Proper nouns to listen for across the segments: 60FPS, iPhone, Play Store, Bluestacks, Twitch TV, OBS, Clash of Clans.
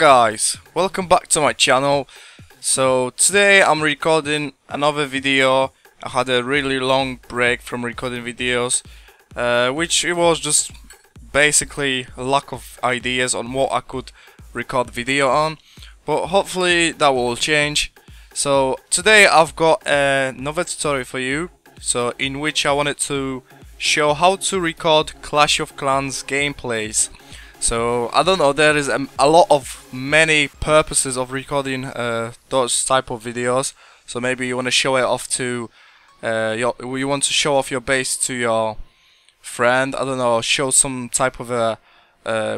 guys, welcome back to my channel. So today I'm recording another video. I had a really long break from recording videos, which it was just basically a lack of ideas on what I could record video on, but hopefully that will change. So today I've got another tutorial for you, so in which I wanted to show how to record Clash of Clans gameplays. So I don't know, there is a lot of many purposes of recording those type of videos. So maybe you want to show it off to you want to show off your base to your friend. I don't know, show some type of a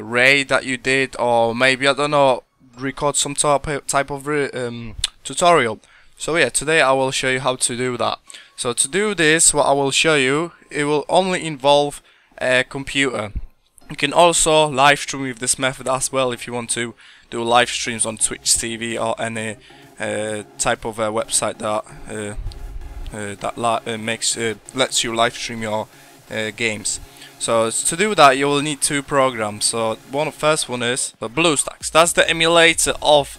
raid that you did, or maybe I don't know, record some type of tutorial. So yeah, today I will show you how to do that. So to do this, what I will show you, it will only involve a computer. You can also live stream with this method as well if you want to do live streams on Twitch TV or any type of website that lets you live stream your games. So to do that, you will need two programs. So the first one is the Bluestacks. That's the emulator of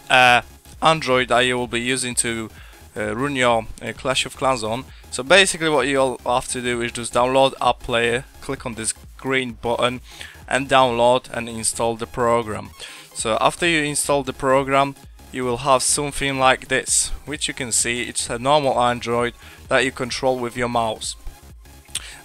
Android that you will be using to run your Clash of Clans on. So basically, what you'll have to do is just download App Player, click on this green button, and download and install the program. So after you install the program, you will have something like this, which you can see it's a normal Android that you control with your mouse.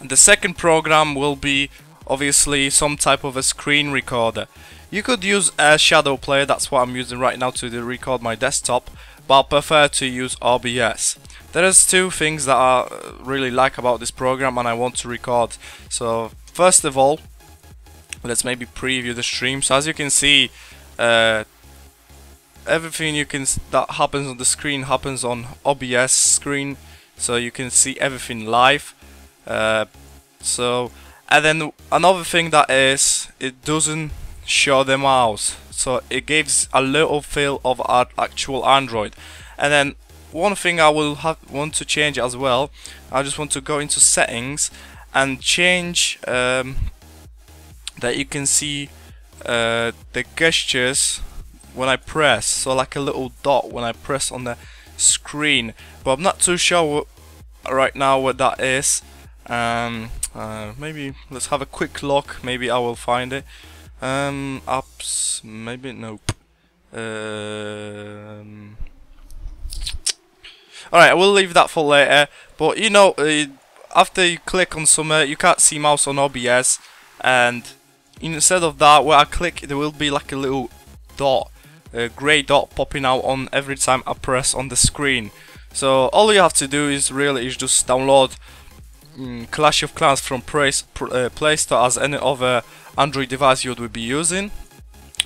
And the second program will be obviously some type of a screen recorder. You could use a shadow player, that's what I'm using right now to record my desktop, but I prefer to use OBS. There is two things that I really like about this program and I want to record. So first of all, let's maybe preview the stream. So as you can see, everything that happens on the screen happens on OBS screen, so you can see everything live. And then another thing that is, it doesn't show the mouse, so it gives a little feel of our actual Android. And then one thing I will want to change as well, I just want to go into settings and change that you can see the gestures when I press, so like a little dot when I press on the screen, but I'm not too sure right now what that is. Maybe let's have a quick look, maybe I will find it. Apps, maybe, nope. Alright, we'll leave that for later, but you know, after you click on somewhere, you can't see mouse on OBS, and instead of that, where I click, there will be like a little dot, a grey dot popping out on every time I press on the screen. So all you have to do is really just download Clash of Clans from Play Store as any other Android device you would be using,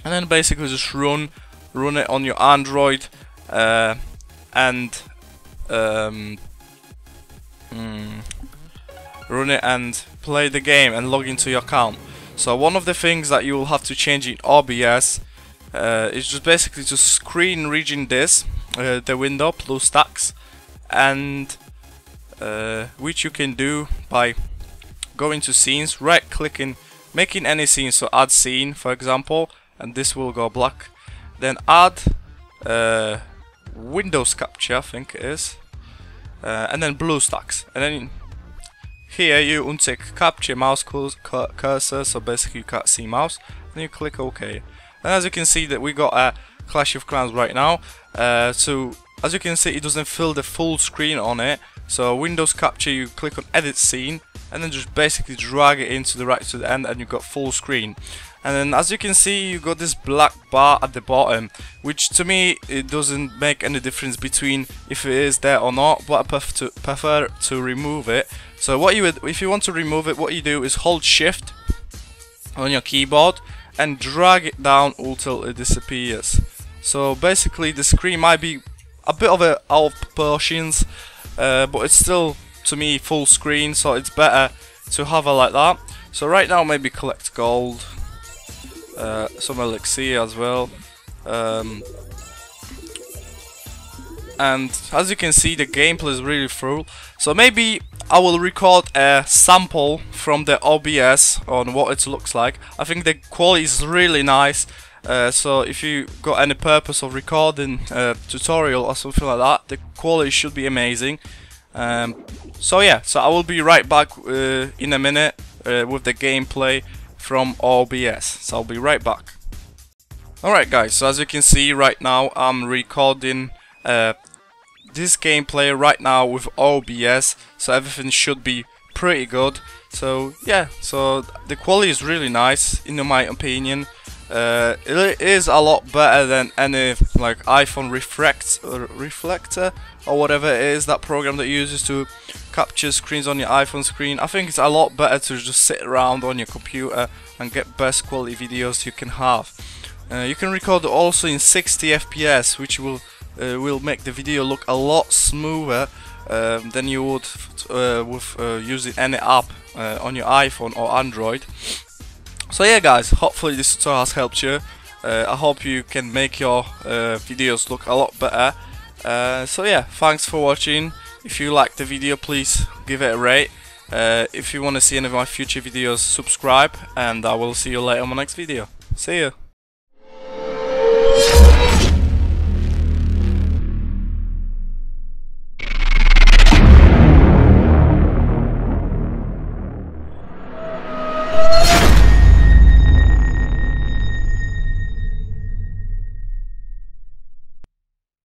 and then basically just run it on your Android, run it and play the game and log into your account. So one of the things that you will have to change in OBS is just basically just screen reading this, the window Bluestacks, and which you can do by going to scenes, right clicking, making any scene, so add scene for example, and this will go black, then add Windows capture, I think it is, and then Bluestacks, and then here you untick capture mouse cursor, so basically you can't see mouse, and you click OK. And as you can see that we got a Clash of Clans right now. So as you can see, it doesn't fill the full screen on it. So Windows capture, you click on edit scene, and then just basically drag it into the right to the end, and you've got full screen. And then as you can see, you got this black bar at the bottom, which to me, it doesn't make any difference between if it is there or not, but I prefer to remove it. So what you would, if you want to remove it, what you do is hold shift on your keyboard and drag it down until it disappears. So basically the screen might be a bit of a out of proportions, but it's still to me full screen, so it's better to have it like that. So right now maybe collect gold, some elixir as well, and as you can see the gameplay is really full. So maybe I will record a sample from the OBS on what it looks like. I think the quality is really nice, So if you got any purpose of recording a tutorial or something like that, the quality should be amazing. So yeah, so I will be right back in a minute with the gameplay from OBS. So I'll be right back. Alright guys, so as you can see right now, I'm recording this gameplay right now with OBS, so everything should be pretty good. So yeah, so the quality is really nice in my opinion. It is a lot better than any like iPhone reflector or whatever it is, that program that uses to capture screens on your iPhone screen. I think it's a lot better to just sit around on your computer and get best quality videos you can have. You can record also in 60 FPS, which will make the video look a lot smoother than you would with using any app on your iPhone or Android. So yeah guys, hopefully this tutorial has helped you. I hope you can make your videos look a lot better. So yeah, thanks for watching. If you like the video, please give it a rate. If you want to see any of my future videos, subscribe, and I will see you later on my next video. See ya!